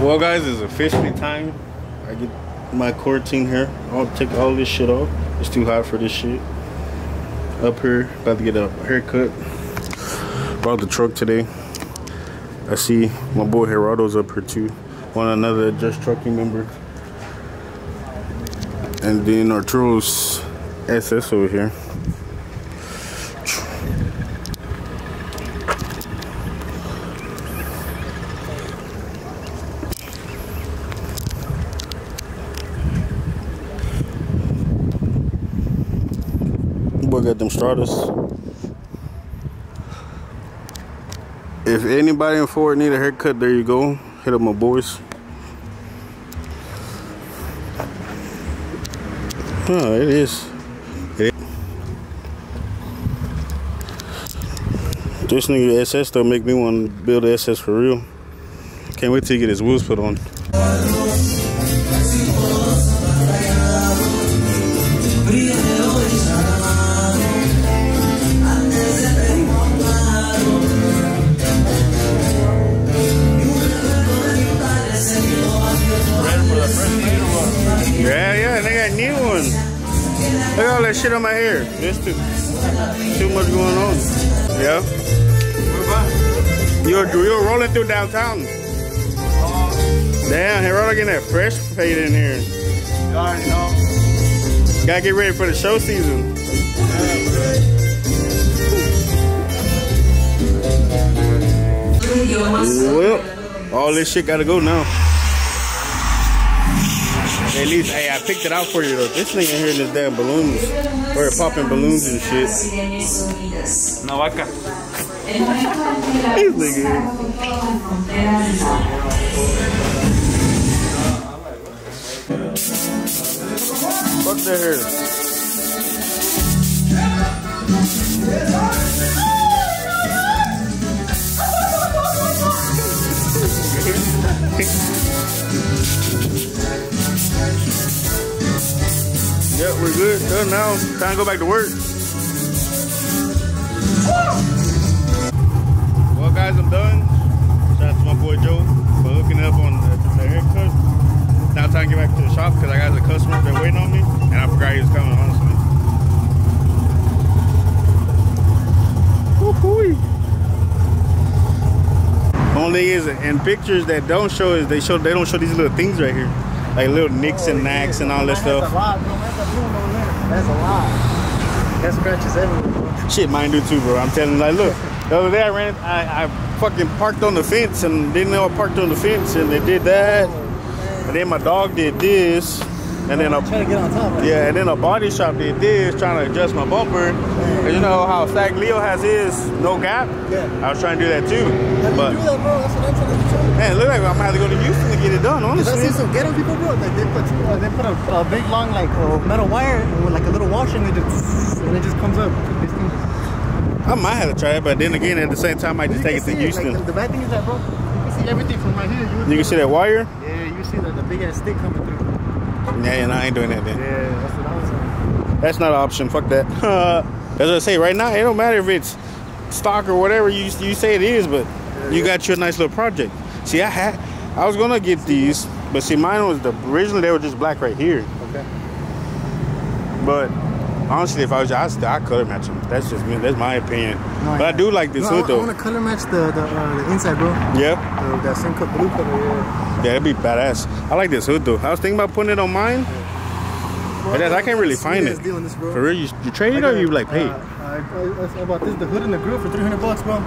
Well guys, it's officially time. I get my quarantine here. I'll take all this shit off. It's too hot for this shit. Up here, about to get a haircut. Brought the truck today. I see my boy Gerardo's up here too. One another Just Trucking member. And then Arturo's SS over here. Boy got them Stratas. If anybody in Ford need a haircut, there you go. Hit up my boys. Oh, it is. It is. This nigga SS stuff make me want to build the SS for real. Can't wait till you get his wheels put on. Look at all that shit on my hair. There's too much going on. Yeah. You're rolling through downtown. Damn, Gerardo getting that fresh fade in here. You already know. Gotta get ready for the show season. Well, all this shit gotta go now. At least, hey, I picked it out for you though. This nigga here in this damn balloons. Or popping balloons and shit. No, I can't. This nigga. Fuck their hair. Yep, we're good. Done now. Time to go back to work. Well, guys, I'm done. Shout out to my boy Joe for hooking up on the haircut. Now time to get back to the shop because I got a customer that's been waiting on me, and I forgot he was coming, honestly. Woo-hoo-y. Only is in pictures that don't show is they don't show these little things right here. Like little nicks and knacks and all that stuff. That's a lot, bro. That's a lot. That scratches everywhere, bro. Shit, mine do too, bro. I'm telling you, like, look. The other day I ran, I fucking parked on the fence and didn't know I parked on the fence and they did that. And then my dog did this. And then trying to get on top, right? Yeah, and then a body shop did this, trying to adjust my bumper. And you know how Stack Leo has his no gap? Yeah. I was trying to do that too. But do that, bro? That's what I'm trying to do. Man, look like I'm gonna have to go to Houston to get it done, honestly. Cause I see some ghetto people, bro. Like they put a big long like metal wire with like a little washer and it just comes up. I might have to try it, but then again, at the same time, I just take it to Houston. Like, the bad thing is that, bro, you can see everything from right here. You can see that wire? Yeah, you can see the big ass stick coming through. Yeah, no, I ain't doing that then. Yeah, that's what I was saying. That's not an option. Fuck that. As I say, right now, it don't matter if it's stock or whatever you say it is, but yeah, you got you a nice little project. See, I was gonna get these, but see, mine was originally they were just black right here. Okay. But honestly, if I was, I color match them. That's just me. That's my opinion. No, but I do like this hood though. I want to color match the inside, bro. Yep. That same blue color. Yeah, that'd be badass. I like this hood though. I was thinking about putting it on mine, yeah, bro, I can't really find it. This, for real, you trade it or you like pay? About this, the hood and the grill for $300, bro.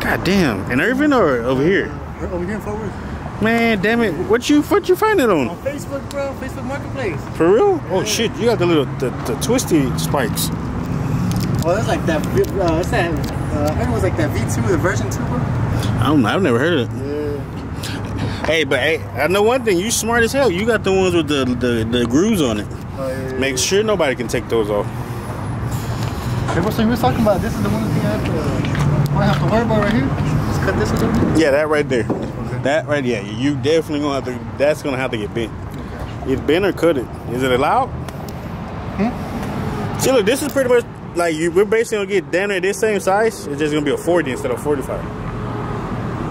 God damn! In Irving or over here? Over here in Fort Worth. Man, damn it! What you find it on? On Facebook, bro. Facebook Marketplace. For real? Yeah. Oh shit! You got the little the twisty spikes. Oh, that's like that. That's that. I think it was like that V2, the version 2. Bro. I don't know. I've never heard of it. Yeah. Hey, but hey, I know one thing. You smart as hell. You got the ones with the grooves on it. Oh, yeah, make sure nobody can take those off. Hey, bro, so you were talking about this is the one thing I have to worry about right here. Let's cut this one over. Yeah, that right there. That right, yeah, you definitely gonna have to. That's gonna have to get bent. Okay. It's bent or cut it. Is it allowed? Hmm? See, look, this is pretty much like we're basically gonna get down there this same size. It's just gonna be a 40 instead of 45.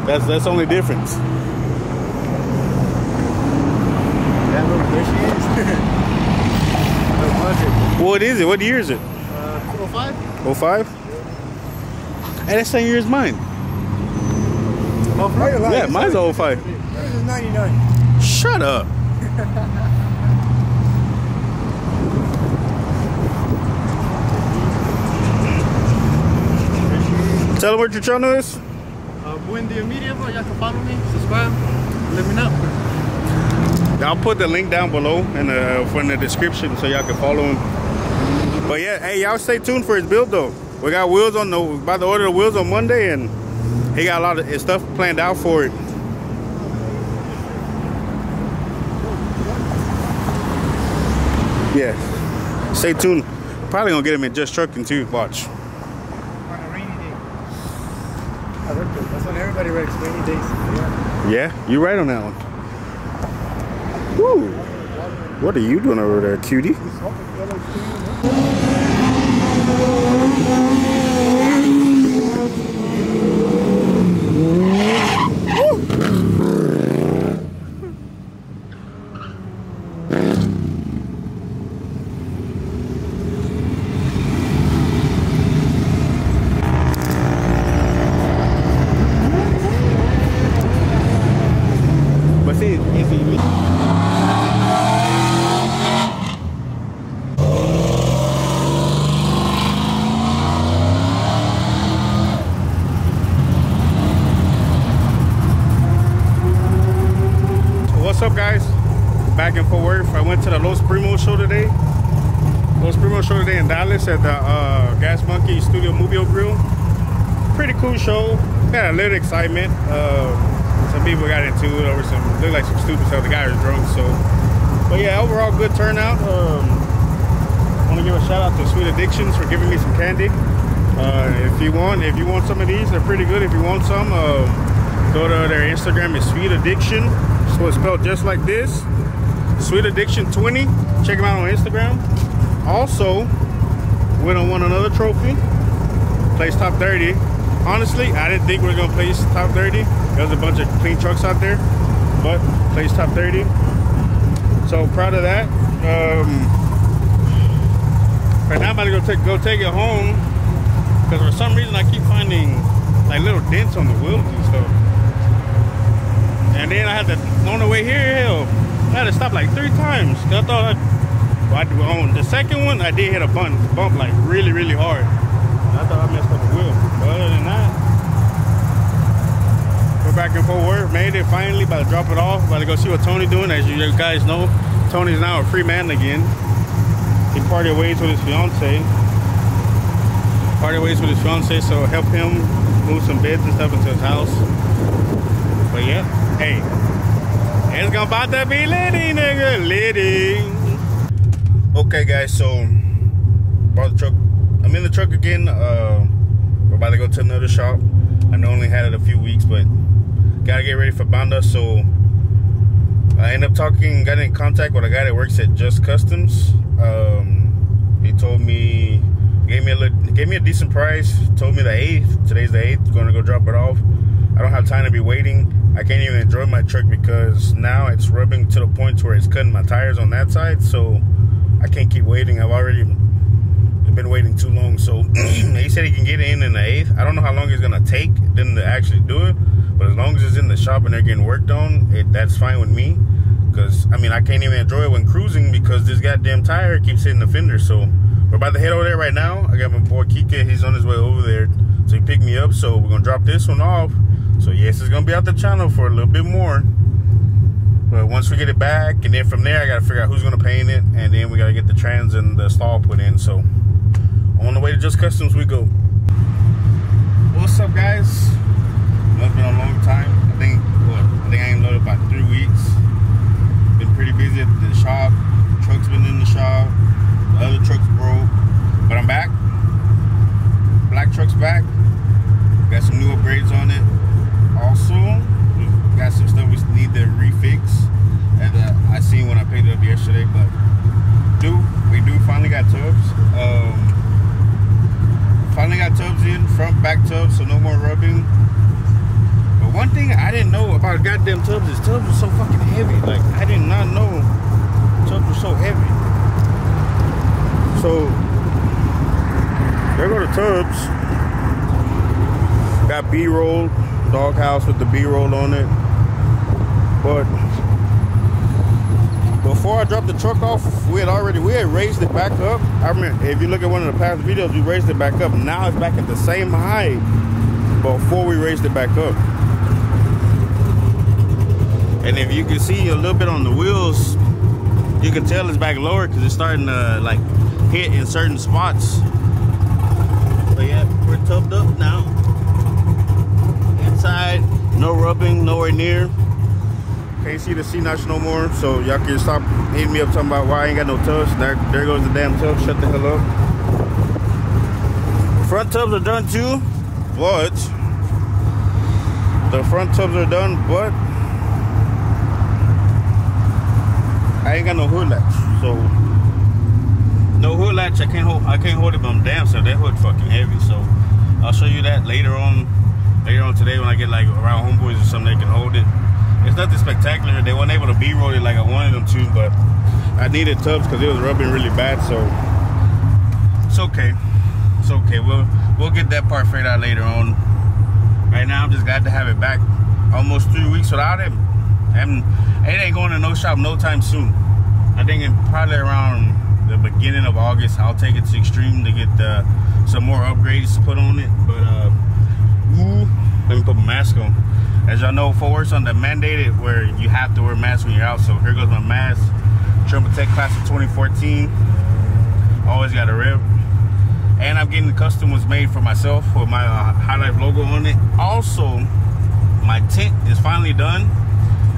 That's the only difference. what is it? What year is it? 05. 05? Yeah. Hey, that same year as mine. Yeah, mine's 05. This is 99. Shut up. Tell them what your channel is. Buen Dia Media, bro. Y'all can follow me, subscribe, let me know. I'll put the link down below in the, description so y'all can follow him. But yeah, hey, y'all stay tuned for his build though. We got wheels on the, about to order the wheels on Monday, and he got a lot of his stuff planned out for it. Yeah, stay tuned. Probably gonna get him in Just Trucking too, watch. That's when everybody writes rainy days. Yeah, you're right on that one. Woo! What are you doing over there, cutie? What's up, guys? Back in Fort Worth. I went to the Los Primo show today. Los Primo show today in Dallas at the Gas Monkey Studio Mobile Grill. Pretty cool show. Got a little excitement. Some people got into it over some, looked like some stupid stuff. The guy was drunk, so. But yeah, overall good turnout. I want to give a shout out to Sweet Addictions for giving me some candy. If you want some of these, they're pretty good. If you want some, go to their Instagram. It's Sweet Addiction. So it's spelled just like this, Sweet Addiction 20. Check them out on Instagram. Also, we don't want another trophy. Place top 30. Honestly, I didn't think we were gonna place top 30. There's a bunch of clean trucks out there, but place top 30. So proud of that. Right now I'm about to go take it home, because for some reason I keep finding like little dents on the wheels and stuff. And then I had to, on the way here, hell, I had to stop like 3 times. I thought on the second one, I did hit a bump like really, really hard. And I thought I messed up the wheel. But other than that, we're back in Fort Worth. Made it finally, about to drop it off. About to go see what Tony doing. As you guys know, Tony's now a free man again. He parted ways with his fiance. So help him move some beds and stuff into his house. But yeah. Hey, it's gonna about to be litty, nigga, litty. Okay, guys, so brought the truck. I'm in the truck again. We're about to go to another shop. I know I only had it a few weeks, but gotta get ready for Bandas. So I ended up talking, got in contact with a guy that works at Just Customs. He told me, gave me a decent price. Told me the 8th. Today's the 8th. Gonna go drop it off. I don't have time to be waiting. I can't even enjoy my truck because now it's rubbing to the point where it's cutting my tires on that side, so I can't keep waiting. I've already been waiting too long. So he said he can get it in the 8th. I don't know how long it's gonna take them to actually do it, but as long as it's in the shop and they're getting worked on, that's fine with me. Because I mean, I can't even enjoy it when cruising because this goddamn tire keeps hitting the fender. So we're about to head over there right now. I got my boy Kike, he's on his way over there, so he picked me up. So we're gonna drop this one off. So yes, it's gonna be out the channel for a little bit more, but once we get it back, and then from there I gotta figure out who's gonna paint it, and then we gotta get the trans and the stall put in. So on the way to Just Customs we go. What's up, guys? It's been a long time. I think I ain't loaded about 3 weeks. Been pretty busy at the shop. The truck's been in the shop. The other truck's broke, but I'm back. Black truck's back. Got some new upgrades on it. Also, we've got some stuff we need to refix, and I seen when I painted up yesterday. But we finally got tubs. Finally got tubs in, front, back tubs, so no more rubbing. But one thing I didn't know about goddamn tubs is tubs were so fucking heavy. Like, I did not know tubs were so heavy. So there go the tubs. Got B-roll, doghouse with the B-roll on it. But before I dropped the truck off, we had raised it back up. I remember, if you look at one of the past videos, we raised it back up. Now it's back at the same height before we raised it back up. And if you can see a little bit on the wheels, you can tell it's back lower because it's starting to like hit in certain spots. But yeah, we're tubbed up now. Inside, no rubbing, nowhere near. Can't see the C-notch no more, so y'all can stop hitting me up talking about why I ain't got no tubs. There goes the damn tub, shut the hell up. Front tubs are done too, but I ain't got no hood latch, so no hood latch. I can't hold it, but I'm damn sure that hood fucking heavy. So I'll show you that later on today when I get like around homeboys or something. They can hold it. It's nothing spectacular. They weren't able to B-roll it like I wanted them to, but I needed tubs because it was rubbing really bad. So it's okay. It's okay. We'll get that part figured out later on. Right now, I'm just glad to have it back. Almost 3 weeks without it, and it ain't going to no shop no time soon. I think in probably around the beginning of August, I'll take it to Extreme to get some more upgrades put on it. But let me put my mask on. As y'all know, for work's on the mandated where you have to wear masks when you're out. So here goes my mask. Triple Tech class of 2014. Always got a rib. And I'm getting the custom ones made for myself with my High Life logo on it. Also, my tent is finally done.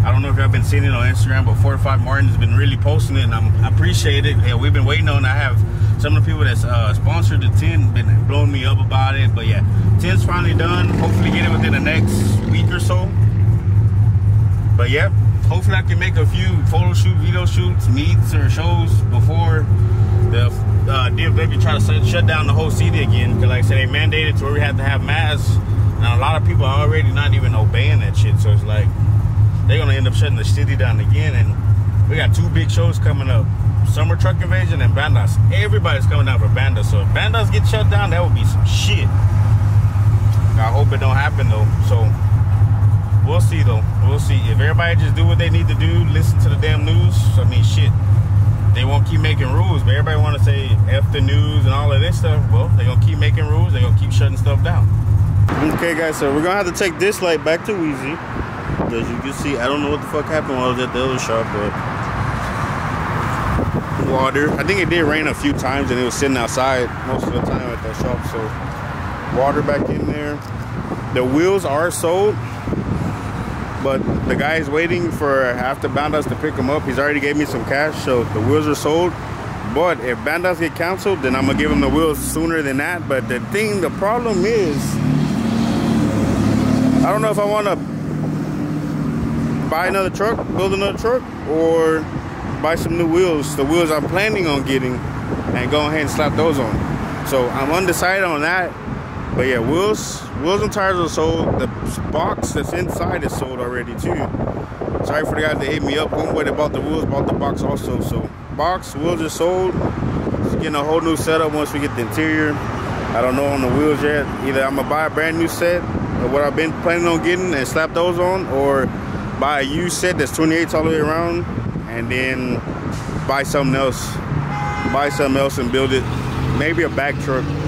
I don't know if y'all been seeing it on Instagram, but Fortified Martin has been really posting it, and I appreciate it. Yeah, we've been waiting on. I have some of the people that's sponsored the tent been blowing me up about it, but yeah, tent's finally done. Hopefully get it within the next week or so. But yeah, hopefully I can make a few photo shoots, video shoots, meets, or shows before the DFW try to shut down the whole city again. Because like I said, they mandated to where we have to have masks, and a lot of people are already not even obeying that shit. So it's like, they're gonna end up shutting the city down again. And we got two big shows coming up, Summer Truck Invasion and Bandas. Everybody's coming out for Bandas. So if Bandas get shut down, that would be some shit. I hope it don't happen though. So we'll see though, we'll see. If everybody just do what they need to do, listen to the damn news, I mean shit, they won't keep making rules. But everybody wanna say F the news and all of this stuff. Well, they're gonna keep making rules, they're gonna keep shutting stuff down. Okay guys, so we're gonna have to take this light back to Weezy. As you can see, I don't know what the fuck happened while I was at the other shop, but water. I think it did rain a few times, and it was sitting outside most of the time at that shop. So water back in there. The wheels are sold, but the guy is waiting for after Bandas to pick them up. He's already gave me some cash, so the wheels are sold. But if Bandas get canceled, then I'm gonna give him the wheels sooner than that. But the problem is, I don't know if I want to buy another truck, build another truck, or buy some new wheels. The wheels I'm planning on getting, and go ahead and slap those on. So I'm undecided on that. But yeah, wheels and tires are sold. The box that's inside is sold already too. Sorry for the guys that hit me up. One way they bought the wheels, bought the box also. So box, wheels are sold. Just getting a whole new setup once we get the interior. I don't know on the wheels yet. Either I'm gonna buy a brand new set of what I've been planning on getting and slap those on, or buy a used set that's 28 all the way around, and then buy something else and build it. Maybe a back truck.